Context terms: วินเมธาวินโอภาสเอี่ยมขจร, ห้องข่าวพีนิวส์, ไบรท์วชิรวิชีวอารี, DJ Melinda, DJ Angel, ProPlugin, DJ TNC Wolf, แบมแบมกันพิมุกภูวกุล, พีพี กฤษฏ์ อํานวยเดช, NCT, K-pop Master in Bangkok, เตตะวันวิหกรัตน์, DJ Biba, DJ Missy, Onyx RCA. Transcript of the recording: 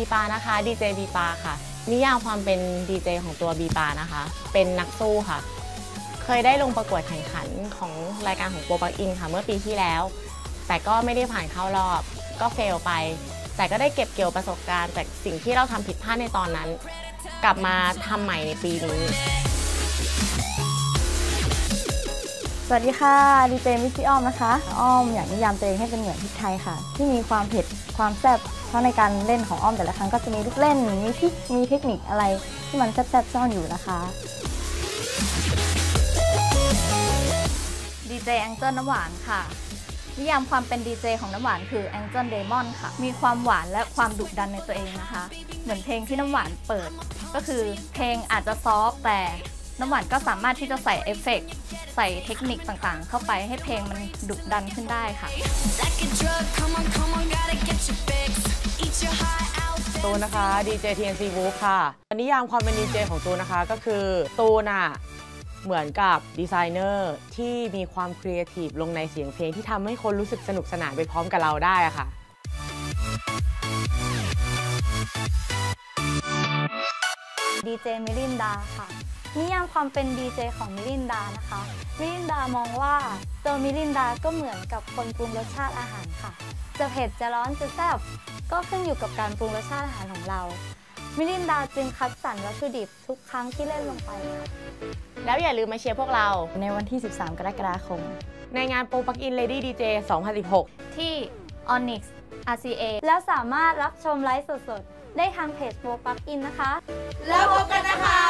Biba นะคะ DJ Biba ค่ะนิยามความเป็นดีเจของตัว Biba นะคะเป็นนักสู้ค่ะเคยได้ลงประกวดแข่งขันของรายการของProPluginค่ะเมื่อปีที่แล้วแต่ก็ไม่ได้ผ่านเข้ารอบก็เฟลไปแต่ก็ได้เก็บเกี่ยวประสบการณ์จากสิ่งที่เราทำผิดพลาดในตอนนั้นกลับมาทำใหม่ในปีนี้สวัสดีค่ะดีเจมิสซี่อ้อมนะคะอ้อมอยากนิยามตัวเองให้เป็นเหมือนพริกไทยค่ะที่มีความเผ็ดความแซ่บเพราะในการเล่นของอ้อมแต่ละครั้งก็จะมีลูกเล่นมีพริกมีเทคนิคอะไรที่มันแซ่บๆซ่อนอยู่นะคะดีเจแองเจิลน้ำหวานค่ะนิยามความเป็นดีเจของน้ำหวานคือแองเจิลเดมอนค่ะมีความหวานและความดุดันในตัวเองนะคะเหมือนเพลงที่น้ำหวานเปิดก็คือเพลงอาจจะซอฟต์แต่น้ำหวานก็สามารถที่จะใส่เอฟเฟกต์ใส่เทคนิคต่างๆเข้าไปให้เพลงมันดุดันขึ้นได้ค่ะตูนนะคะ DJ TNC Wolf ค่ะนิยามความเป็นดีเจของตูนนะคะก็คือตูนอ่ะเหมือนกับดีไซเนอร์ที่มีความครีเอทีฟลงในเสียงเพลงที่ทำให้คนรู้สึกสนุกสนานไปพร้อมกับเราได้ค่ะดีเจเมลินดาค่ะนิยามความเป็นดีเจของมิลินดานะคะมิลินดามองว่าตัวมิลินดาก็เหมือนกับคนปรุงรสชาติอาหารค่ะจะเผ็ดจะร้อนจะแซ่บก็ขึ้นอยู่กับการปรุงรสชาติอาหารของเรามิลินดาจึงคัดสรรวัตถุดิบทุกครั้งที่เล่นลงไปค่ะแล้วอย่าลืมมาเชียร์พวกเราในวันที่ 13 กรกฎาคมในงานProPlugin Lady DJ 2016ที่ Onyx RCA แล้วสามารถรับชมไลฟ์สดๆได้ทางเพจProPluginนะคะแล้วพบกันนะคะ